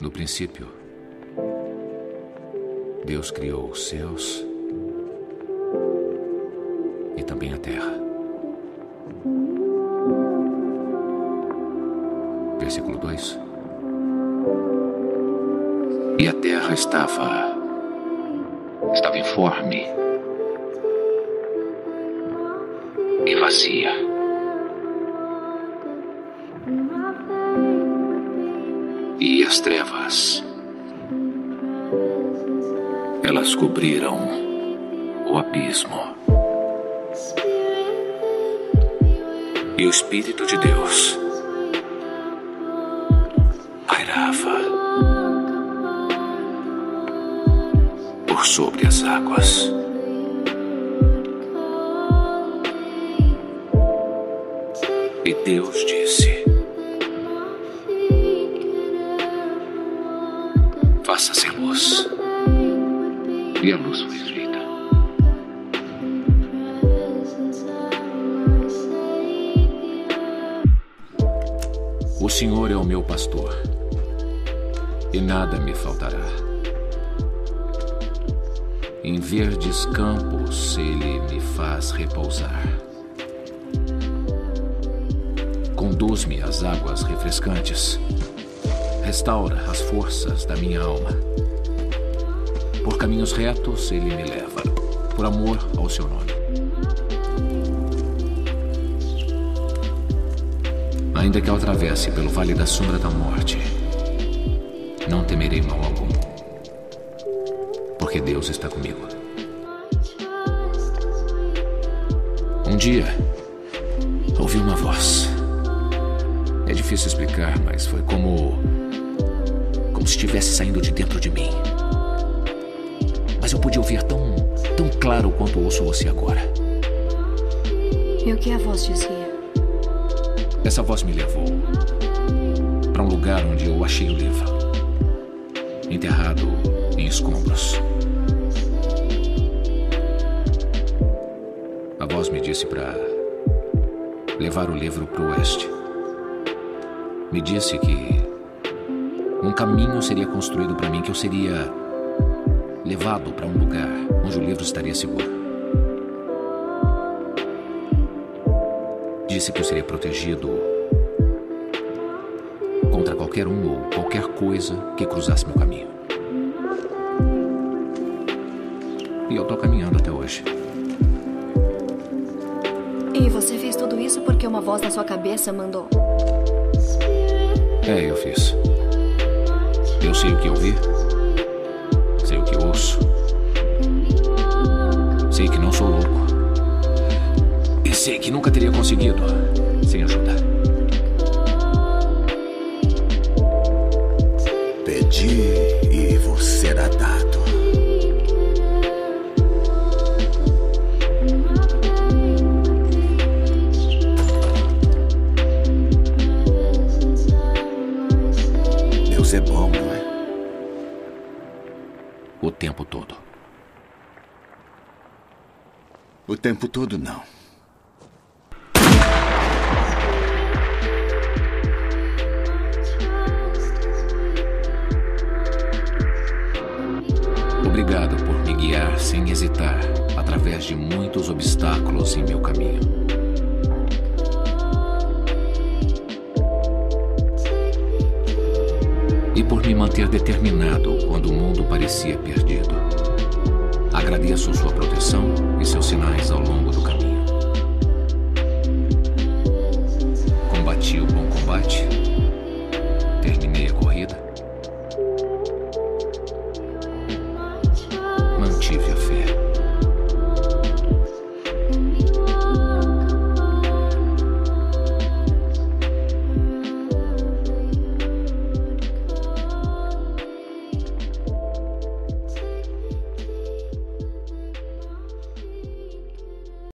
No princípio, Deus criou os céus e também a terra. Versículo 2. E a terra estava informe e vazia. E as trevas, elas cobriram o abismo. E o Espírito de Deus pairava por sobre as águas. E Deus disse: faça-se luz. E a luz foi feita. O Senhor é o meu pastor, e nada me faltará. Em verdes campos Ele me faz repousar. Conduz-me às águas refrescantes. Restaura as forças da minha alma. Por caminhos retos Ele me leva, por amor ao seu nome. Ainda que eu atravesse pelo vale da sombra da morte, não temerei mal algum, porque Deus está comigo. Um dia, ouvi uma voz. É difícil explicar, mas foi como se estivesse saindo de dentro de mim. Mas eu pude ouvir tão claro quanto ouço você agora. E o que a voz dizia? Essa voz me levou para um lugar onde eu achei o livro, enterrado em escombros. A voz me disse para levar o livro para o oeste. Me disse que um caminho seria construído para mim, que eu seria levado para um lugar onde o livro estaria seguro. Disse que eu seria protegido contra qualquer um ou qualquer coisa que cruzasse meu caminho. E eu estou caminhando até hoje. E você fez tudo isso porque uma voz na sua cabeça mandou? É, eu fiz. Eu sei o que eu vi. Sei o que eu ouço. Sei que não sou louco. E sei que nunca teria conseguido sem ajuda. Pedi e vos será dado. É bom, não é? O tempo todo. O tempo todo, não. Obrigado por me guiar sem hesitar através de muitos obstáculos em meu caminho. E por me manter determinado quando o mundo parecia perdido. Agradeço sua proteção e seus sinais ao longo do caminho.